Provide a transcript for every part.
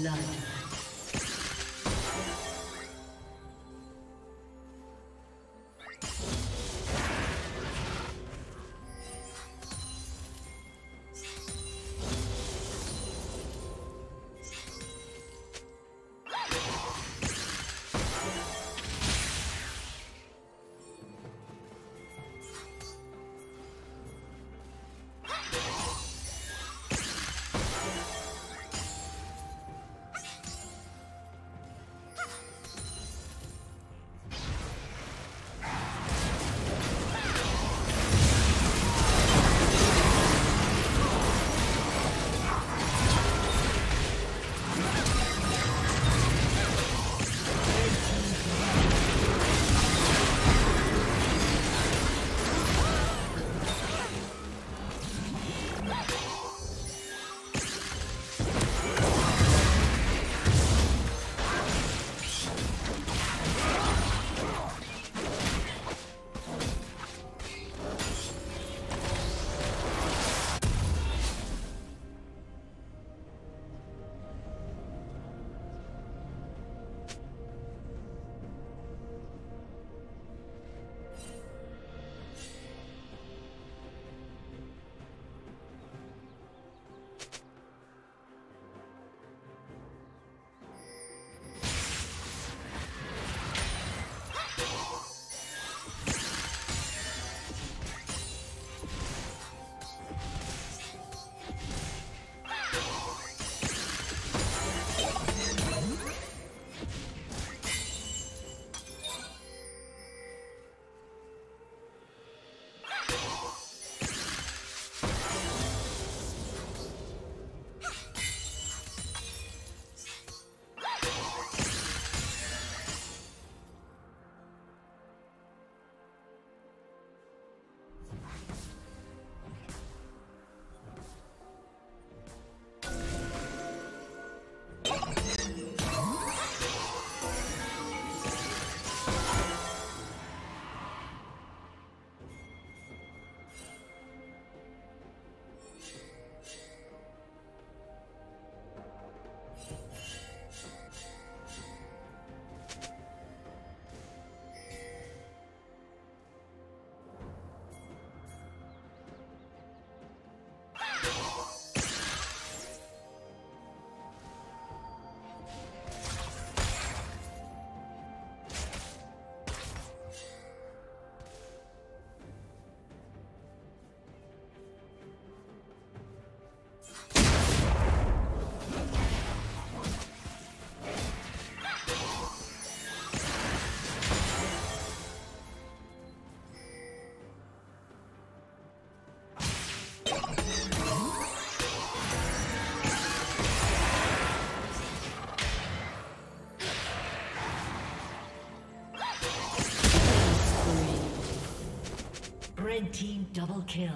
blood. Red team double kill.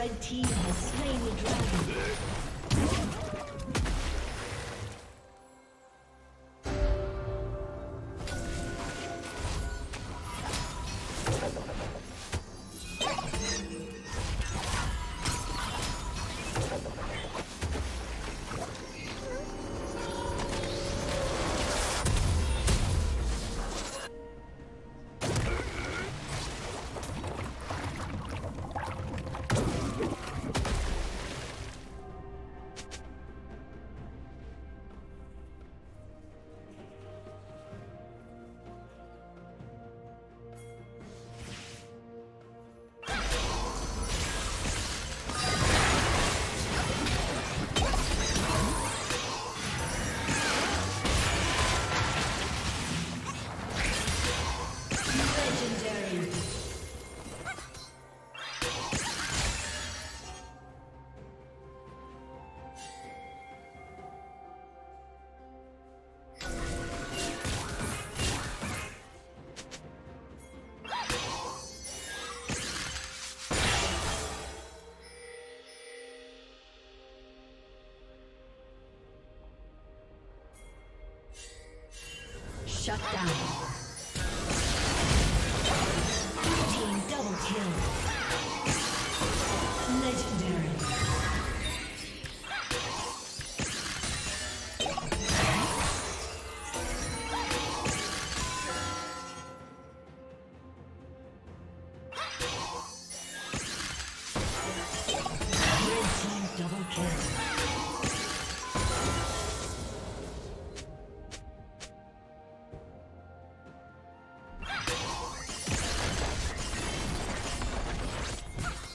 Red team has slain the dragon. Shut down. Team double kill. Legendary.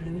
Blue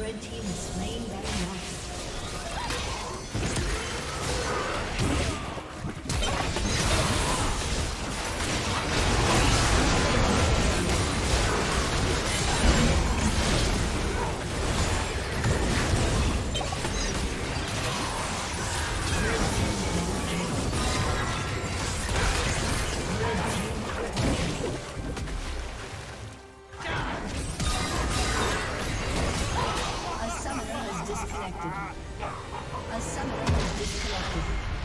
Red team is slain by Navi. A summoner has disconnected.